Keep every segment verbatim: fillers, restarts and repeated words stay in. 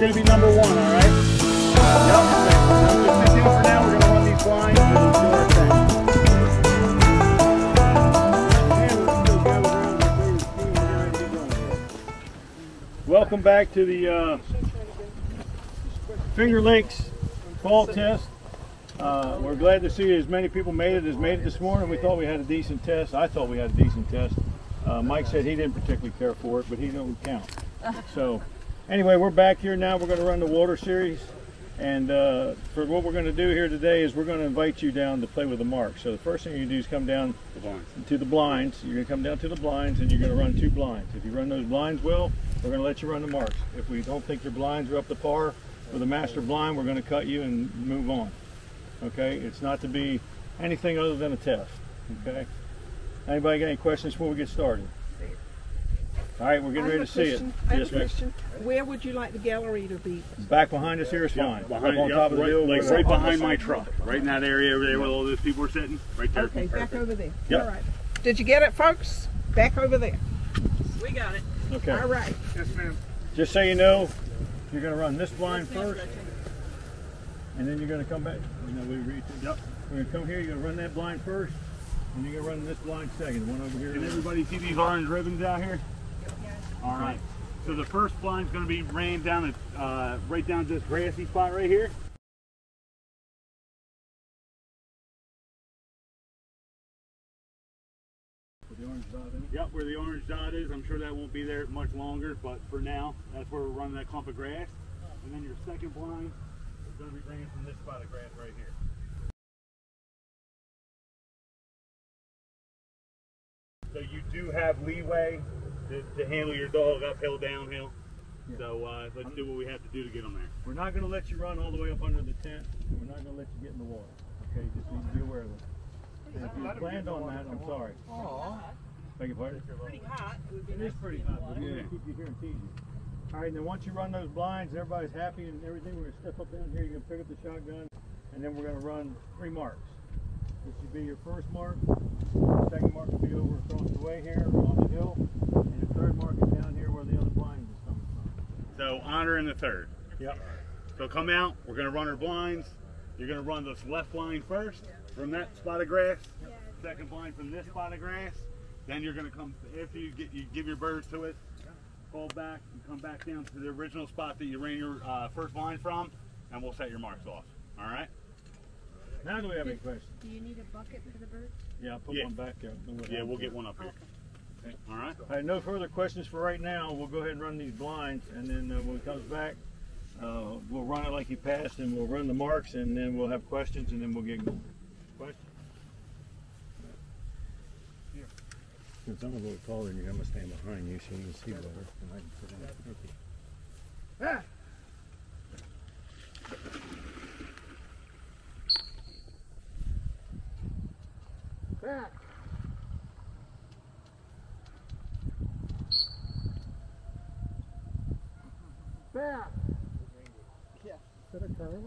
going to be number one, all right? Yep. That's it for now. We're going to run these blinds and do our thing. Welcome back to the uh, Finger Lakes fall test. Uh, we're glad to see as many people made it as made it this morning. We thought we had a decent test. I thought we had a decent test. Uh, Mike said he didn't particularly care for it, but he don't count. So anyway, we're back here now. We're going to run the water series. And uh, for what we're going to do here today is we're going to invite you down to play with the mark. So the first thing you do is come down to the blinds. You're going to come down to the blinds and you're going to run two blinds. If you run those blinds well, we're going to let you run the marks. If we don't think your blinds are up to par with a master blind, we're going to cut you and move on. Okay? It's not to be anything other than a test. Okay? Anybody got any questions before we get started? All right, we're getting ready to see it. I have a question. Where would you like the gallery to be? Back behind us here is fine. Behind, on top of the hill, like right behind my truck. Right in that area over there where all those people are sitting. Right there. Okay, back over there. All right. Did you get it, folks? Back over there. We got it. Okay. All right. Yes, ma'am. Just so you know, you're going to run this blind yes, first, and then you're going to come back. You know, we read yep. We're going to come here. You're going to run that blind first, and you're going to run this blind second. One over here. Can everybody see these orange ribbons out here? Yes. All right. So the first blind is going to be ran down at uh, right down this grassy spot right here. The orange dot in. Yep, where the orange dot is. I'm sure that won't be there much longer, but for now, that's where we're running that clump of grass. And then your second blind is going to be bringing from this spot of grass right here. So you do have leeway to, to handle your dog uphill, downhill. Yeah. So uh, let's do what we have to do to get them there. We're not going to let you run all the way up under the tent. We're not going to let you get in the water. Okay, you just need to be aware of it. And if you planned on that, I'm sorry. Aww. Beg your pardon? It's pretty hot. It is pretty hot. We're going to keep you here and tease you. All right, and then once you run those blinds, everybody's happy and everything, we're going to step up down here. You're going to pick up the shotgun, and then we're going to run three marks. This should be your first mark. The second mark will be over across the way here on the hill. And the third mark is down here where the other blind is coming from. So honoring the third. Yep. So come out. We're going to run our blinds. You're going to run this left blind first. From that spot of grass, second blind from this spot of grass, then you're going to come, after you, get, you give your birds to it, fall back and come back down to the original spot that you ran your uh, first blind from, and we'll set your marks off. All right? Now do we have any questions? Do you need a bucket for the birds? Yeah, I'll put yeah. one back there. Yeah, we'll get one up here. Okay. All right? All right, no further questions for right now. We'll go ahead and run these blinds, and then uh, when it comes back, uh, we'll run it like you passed, and we'll run the marks, and then we'll have questions, and then we'll get going. Question? Here. Since I'm a little taller and you're going to stand behind you so you can see better. And I can put in it. Okay. Ah! Back. Back. Yeah. Is that a curve?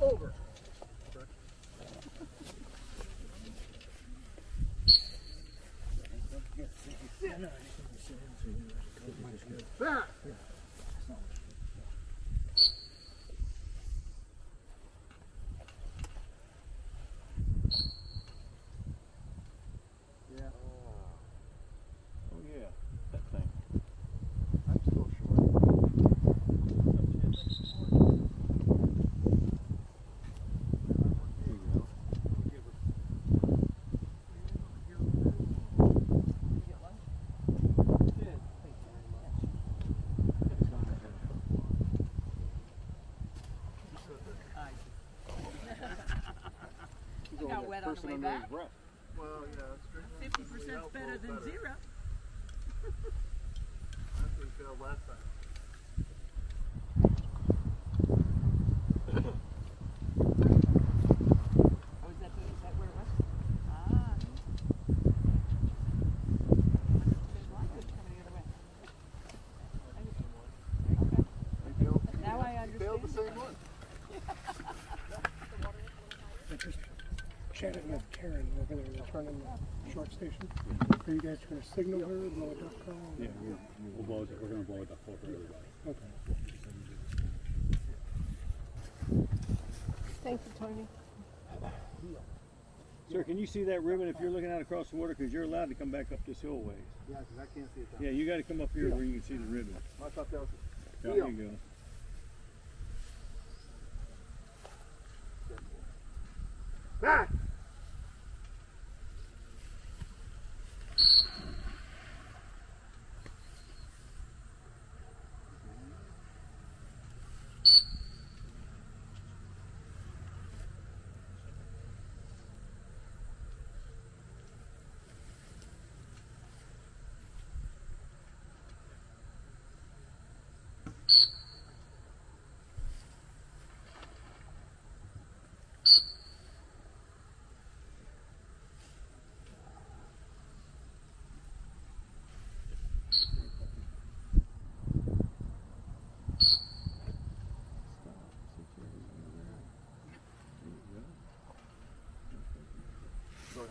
Over. Back. Well, yeah, fifty percent's better than zero. I think uh, last time. Shannon met Karen over there returning the short station. Are you guys going to signal her or blow a duck call? Yeah, we're, we'll blow, we're going to blow a duck call for everybody. Okay. Thank you, Tony. Sir, can you see that ribbon if you're looking out across the water? Because you're allowed to come back up this hill ways. Yeah, because I can't see it. Yeah, you got to come up here where you can see the ribbon. I thought that was it. There you go. Back!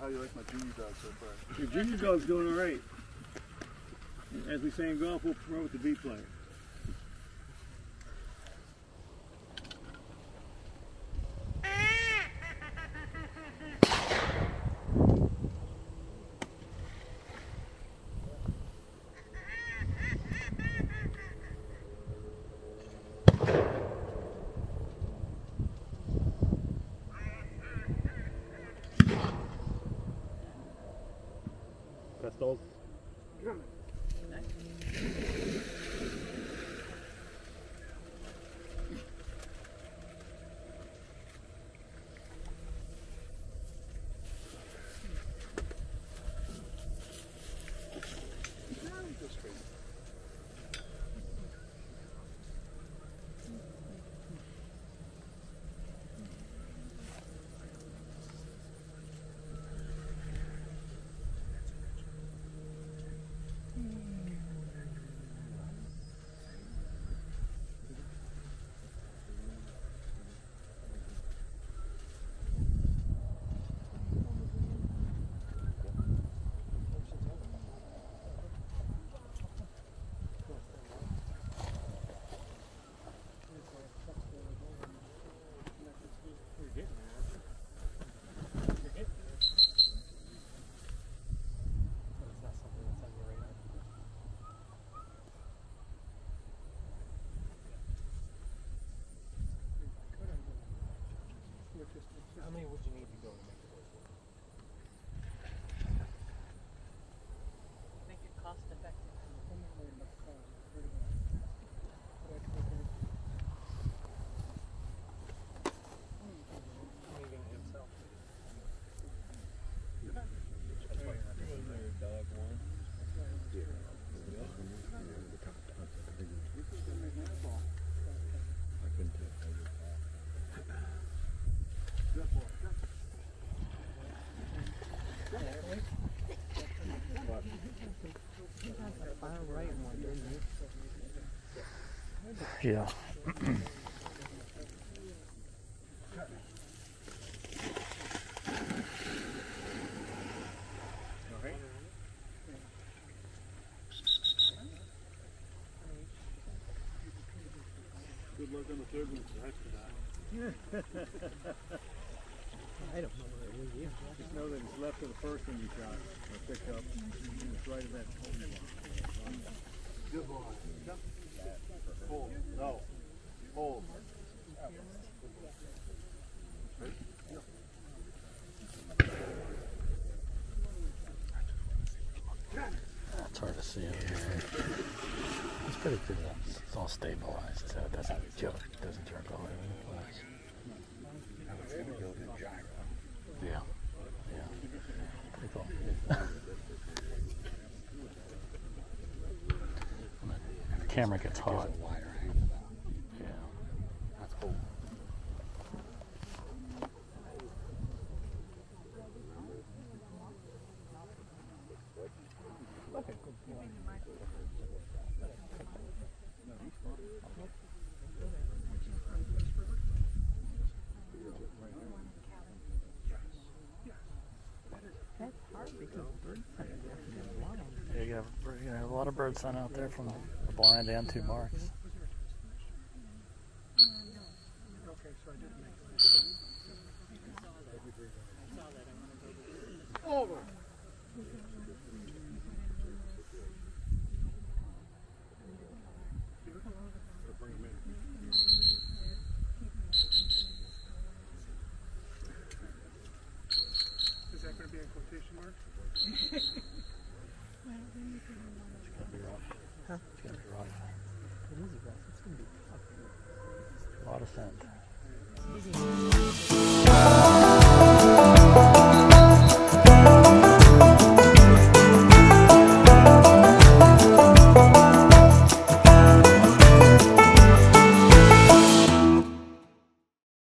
How do you like my junior dog so far? Your junior dog's doing all right. As we say in golf, we'll promote the B player. Crystals. Drumming. How many would you need to go to make the boys work? Make it cost effective. Leaving himself. That's why you're not doing your dog one. I couldn't tell you. Yeah. Good luck on the third one. I don't know where it is. Just know that it's left of the first one you shot or picked up. Mm-hmm. It's right of that hole. Good boy. Hold. No. Hold. It's hard to see over here. It's pretty good. It's all stabilized, so it doesn't jerk. It doesn't jerk all over the place. Yeah. Yeah. Pretty cool. When the camera gets hot. Yeah. That's cool. Okay. bird sent out there from the blind and two marks. Over. Is that going to be in quotation marks? It's going to be rough. Huh? It's going to be rough. It is rough. It's going to be tough. A lot of sand.